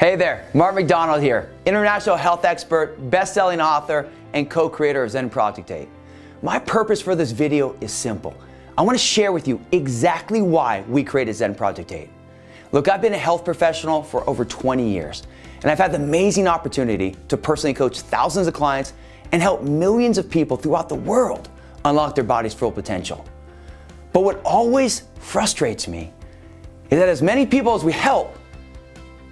Hey there, Mark McDonald here, international health expert, best-selling author, and co-creator of Zen Project 8. My purpose for this video is simple. I want to share with you exactly why we created Zen Project 8. Look, I've been a health professional for over 20 years, and I've had the amazing opportunity to personally coach thousands of clients and help millions of people throughout the world unlock their body's full potential. But what always frustrates me is that as many people as we help,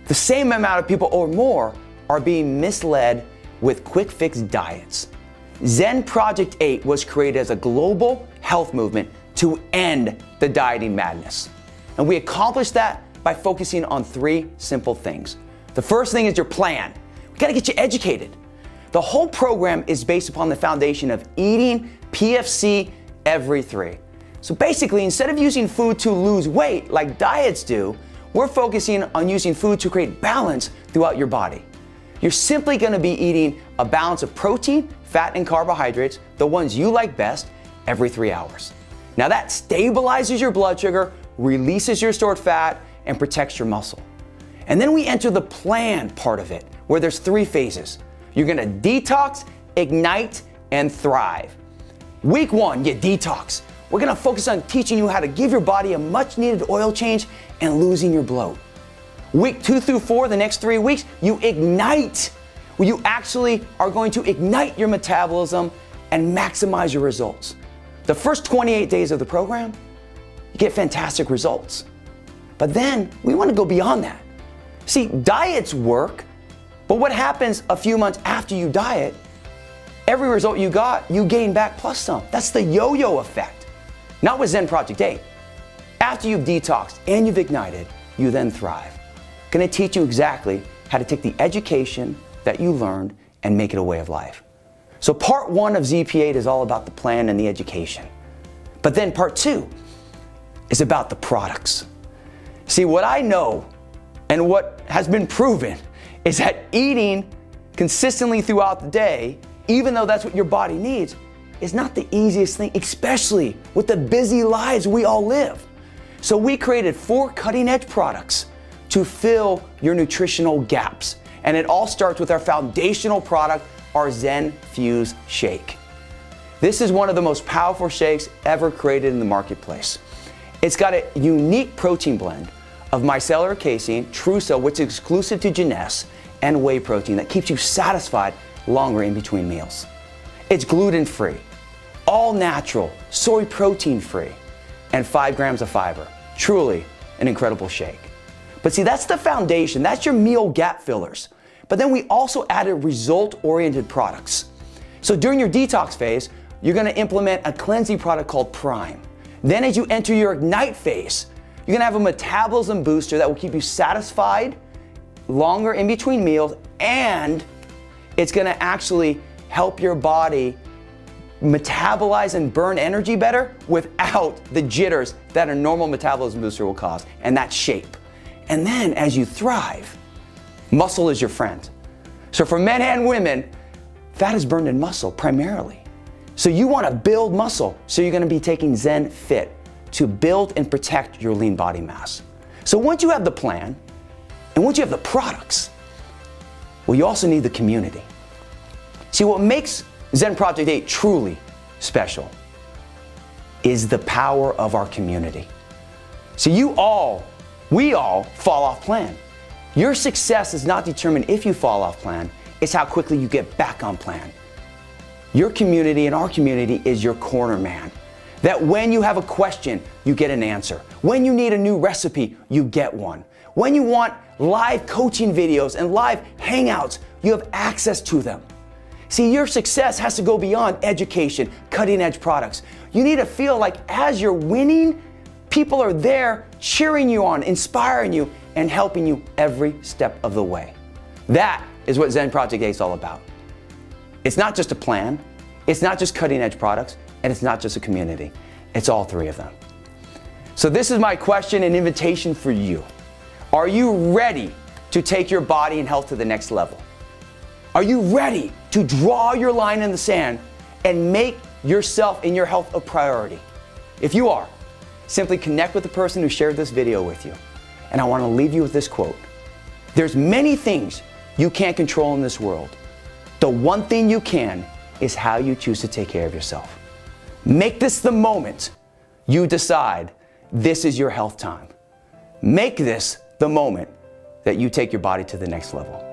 the same amount of people or more are being misled with quick fix diets. Zen Project 8 was created as a global health movement to end the dieting madness. And we accomplished that by focusing on three simple things. The first thing is your plan. We gotta get you educated. The whole program is based upon the foundation of eating PFC every 3. So basically, instead of using food to lose weight like diets do, we're focusing on using food to create balance throughout your body. You're simply going to be eating a balance of protein, fat, and carbohydrates, the ones you like best, every 3 hours. Now that stabilizes your blood sugar, releases your stored fat, and protects your muscle. And then we enter the plan part of it, where there's 3 phases. You're going to detox, ignite, and thrive. Week 1, you detox. We're going to focus on teaching you how to give your body a much needed oil change and losing your bloat. Week 2 through 4, the next 3 weeks, you ignite, where you actually are going to ignite your metabolism and maximize your results. The first 28 days of the program, you get fantastic results. But then we want to go beyond that. See, diets work, but what happens a few months after you diet, every result you got, you gain back plus some. That's the yo-yo effect. Not with Zen Project 8. After you've detoxed and you've ignited, you then thrive. Going to teach you exactly how to take the education that you learned and make it a way of life. So part 1 of ZP8 is all about the plan and the education. But then part 2 is about the products. See, what I know and what has been proven is that eating consistently throughout the day, even though that's what your body needs, is not the easiest thing, especially with the busy lives we all live. So we created 4 cutting-edge products to fill your nutritional gaps. And it all starts with our foundational product, our Zen Fuse Shake. This is one of the most powerful shakes ever created in the marketplace. It's got a unique protein blend of micellar casein, Truso, which is exclusive to Jeunesse, and whey protein that keeps you satisfied longer in between meals. It's gluten-free, all natural, soy protein free, and 5 grams of fiber. Truly an incredible shake. But see, that's the foundation. That's your meal gap fillers. But then we also added result-oriented products. So during your detox phase, you're going to implement a cleansing product called Prime. Then as you enter your ignite phase, you're going to have a metabolism booster that will keep you satisfied longer in between meals, and it's going to actually help your body metabolize and burn energy better without the jitters that a normal metabolism booster will cause, and that shape. And then as you thrive, muscle is your friend. So for men and women, fat is burned in muscle primarily. So you want to build muscle, so you're going to be taking Zen Fit to build and protect your lean body mass. So once you have the plan, and once you have the products, well, you also need the community. See, what makes Zen Project 8 truly special is the power of our community. So we all fall off plan. Your success is not determined if you fall off plan, it's how quickly you get back on plan. Your community and our community is your corner man. That when you have a question, you get an answer. When you need a new recipe, you get one. When you want live coaching videos and live hangouts, you have access to them. See, your success has to go beyond education, cutting-edge products. You need to feel like as you're winning, people are there cheering you on, inspiring you, and helping you every step of the way. That is what Zen Project 8 is all about. It's not just a plan, it's not just cutting-edge products, and it's not just a community. It's all 3 of them. So this is my question and invitation for you. Are you ready to take your body and health to the next level? Are you ready to draw your line in the sand and make yourself and your health a priority? If you are, simply connect with the person who shared this video with you. And I want to leave you with this quote. There's many things you can't control in this world. The one thing you can is how you choose to take care of yourself. Make this the moment you decide this is your health time. Make this the moment that you take your body to the next level.